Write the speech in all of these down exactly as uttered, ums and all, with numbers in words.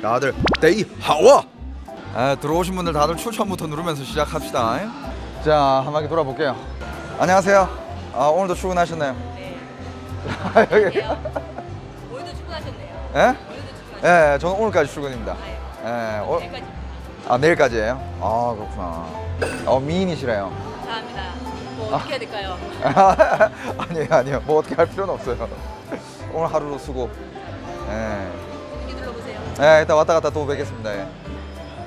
다들 데이 하워! 아, 들어오신 분들 다들 추천부터 누르면서 시작합시다. 자, 한 바퀴 돌아볼게요. 안녕하세요. 아, 오늘도 출근하셨나요? 네. 오늘도 출근하셨네요. 예? 네? 오늘도 출근. 예, 저는 오늘까지 출근입니다. 아, 예. 예, 오... 내일까지. 아, 내일까지예요? 아, 그렇구나. 어, 미인이시래요. 감사합니다. 뭐 어떻게 해야 될까요? 아니에요, 아니요. 뭐 어떻게 할 필요는 없어요. 오늘 하루로 수고. 예. 예, 이따 왔다 갔다 또 뵙겠습니다. 예.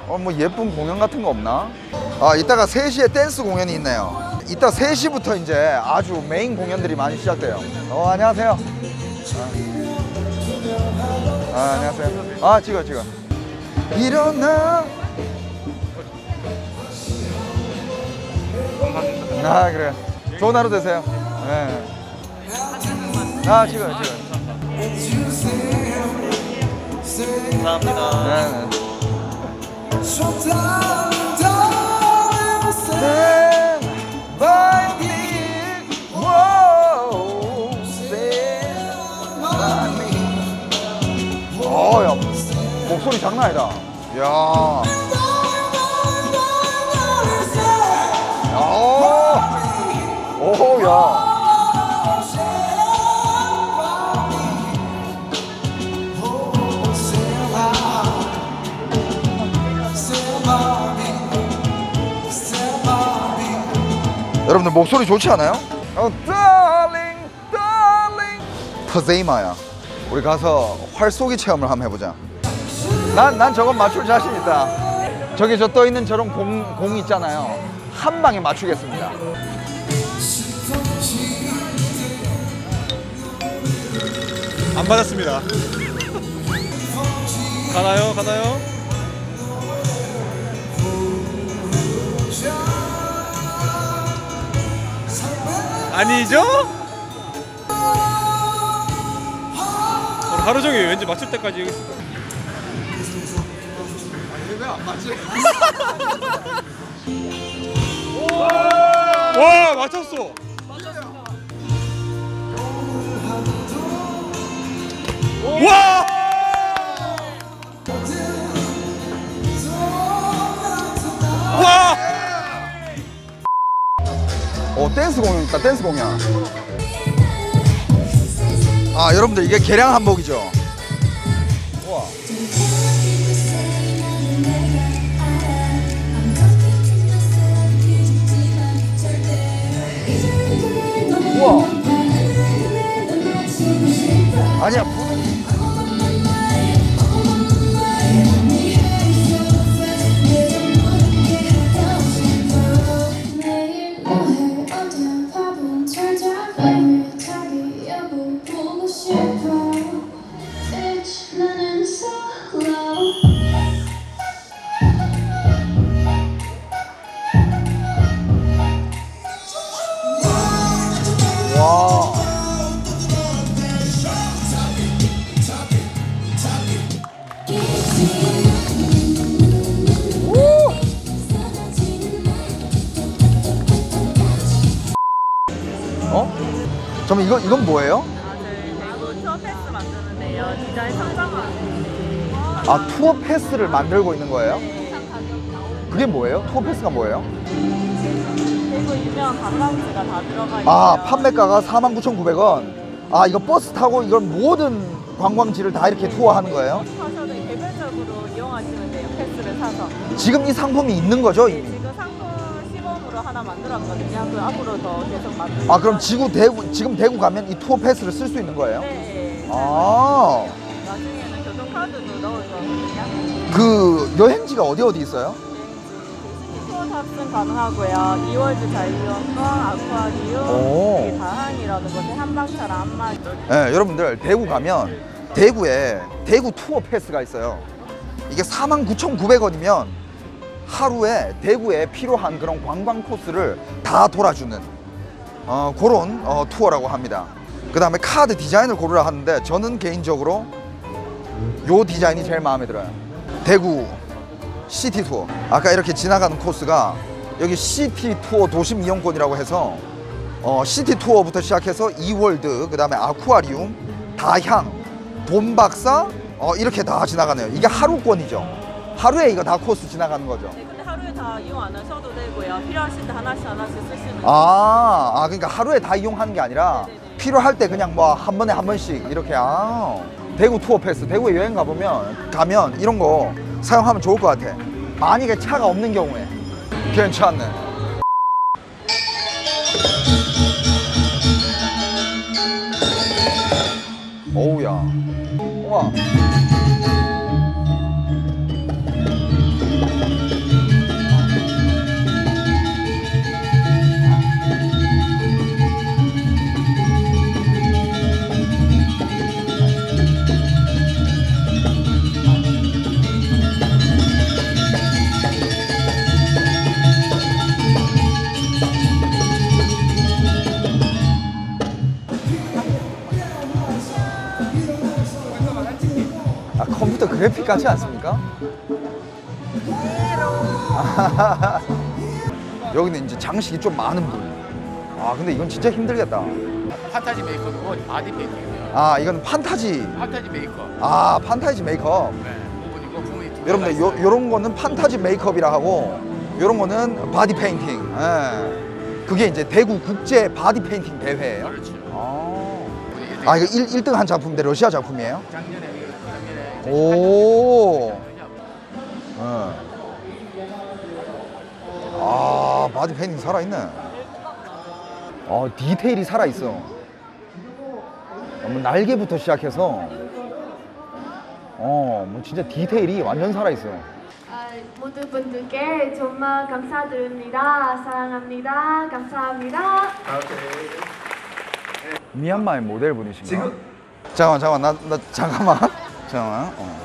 어, 뭐 예쁜 공연 같은 거 없나? 아, 이따가 세 시에 댄스 공연이 있네요. 이따 세 시부터 이제 아주 메인 공연들이 많이 시작돼요. 어, 안녕하세요. 아, 아 안녕하세요. 아, 찍어 찍어. 일어나. 아, 그래요. 좋은 하루 되세요. 예. 아, 찍어 찍어. 감사합니다. 어, 야, 목소리 장난 아니다. 이야. 야. 오, 야. 여러분들 목소리 좋지 않아요? 어, darling, darling. 터제이마야. 우리 가서 활쏘기 체험을 한번 해보자. 난, 난 저건 맞출 자신 있다. 저기 저 떠 있는 저런 공, 공 있잖아요. 한 방에 맞추겠습니다. 안 받았습니다. 가나요? 가나요? 아니죠? 하루 종일 왠지 맞출 때까지 여기 있을 거야. 아니 왜 안 맞지? 와, 맞췄어. 맞췄어. 와! 와! 오, 댄스 공연 있다. 댄스 공연. 아, 여러분들 이게 개량 한복이죠. 우와. 우와. 아니야. 그럼 이건, 이건 뭐예요? 아, 저희 다egu 투어 패스 만드는데요. 디자인 상담하는데요. 아, 투어 패스를 만들고 있는 거예요? 네. 그게 뭐예요? 투어 패스가 뭐예요? 대구 유명 관광지가 다 들어가 있어요. 아, 판매가가 사만 구천구백 원. 아, 이거 버스 타고 이걸 모든 관광지를 다 이렇게 네. 투어하는 거예요? 버스 타셔도 개별적으로 이용하시면 돼요. 패스를 사서. 지금 이 상품이 있는 거죠? 네, 지금 상품 하나 만들었거든요. 그 앞으로 더 계속 만들. 아, 그럼 지구 대구 지금 대구 가면 이 투어 패스를 쓸 수 있는 거예요? 네. 아. 나중에는 교통 카드도 넣을 거거든요. 그 여행지가 어디 어디 있어요? 네. 투어 탑승 가능하고요. 이월드 자유형과 아쿠아리움, 다항이라는 곳에 한방차랑 안마기. 네, 여러분들 대구 가면 대구에 대구 투어 패스가 있어요. 이게 사만 구천구백 원이면. 하루에 대구에 필요한 그런 관광 코스를 다 돌아주는 어, 그런 어, 투어라고 합니다. 그 다음에 카드 디자인을 고르라 하는데 저는 개인적으로 요 디자인이 제일 마음에 들어요. 대구 시티 투어. 아까 이렇게 지나가는 코스가 여기 시티 투어 도심 이용권이라고 해서 어, 시티 투어부터 시작해서 E-World, 그 다음에 아쿠아리움, 다향, 돈박사, 어, 이렇게 다 지나가네요. 이게 하루권이죠. 하루에 이거 다 코스 지나가는 거죠. 네, 근데 하루에 다 이용 안 하셔도 되고요. 필요하실 때 하나씩 하나씩 쓰시면 돼요. 아, 아, 그러니까 하루에 다 이용하는 게 아니라 네네네. 필요할 때 그냥 뭐 한 번에 한 번씩 이렇게. 아, 대구 투어 패스, 대구에 여행 가보면 가면 이런 거 사용하면 좋을 것 같아. 만약에 차가 없는 경우에 괜찮네. 어우야, 우와. 컴퓨터 그래픽 같지 않습니까? 여기는 이제 장식이 좀 많은 분. 아, 근데 이건 진짜 힘들겠다. 판타지 메이커도 바디 페인팅이에요. 아, 이건 판타지. 판타지 메이커. 아, 판타지 메이커. 네, 부분이고 부분이. 여러분들 요 요런 거는 판타지 메이크업이라 하고, 요런 거는 바디 페인팅. 예. 그게 이제 대구 국제 바디 페인팅 대회예요. 그렇죠. 아, 아 이거 일 등 한 작품인데 러시아 작품이에요? 작년에. 오. 네. 아, 바디 페인팅 살아있네. 아, 디테일이 살아있어. 뭐 날개부터 시작해서 어, 뭐 진짜 디테일이 완전 살아있어. 아, 모든 분들께 정말 감사드립니다. 사랑합니다. 감사합니다. 오케이. 미얀마의 모델분이신가? 지금... 잠깐만 잠깐만 나, 나 잠깐만 잠깐만. 어.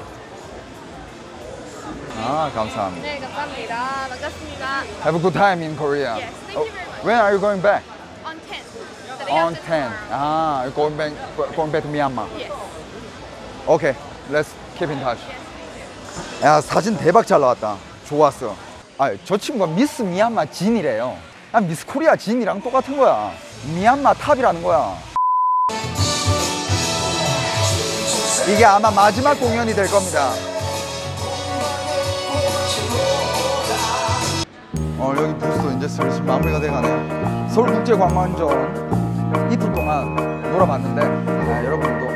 아, 감사합니다. 네, 감사합니다. 반갑습니다. Have a good time in Korea. Yes, thank you very much. When are you going back? On tenth. On tenth. Ah, you're going back, going back to Myanmar. Yes. Okay, let's keep in touch. Yes, thank you. 야, 사진 대박 잘 나왔다. 좋았어. 아, 저 친구가 미스 미얀마 진이래요. 아, 미스 코리아 진이랑 똑같은 거야. 미얀마 탑이라는 거야. 이게 아마 마지막 공연이 될 겁니다. 어, 여기 부스도 이제 슬슬 마무리가 돼가네요. 서울국제관광전 이틀 동안 놀아봤는데, 네, 여러분도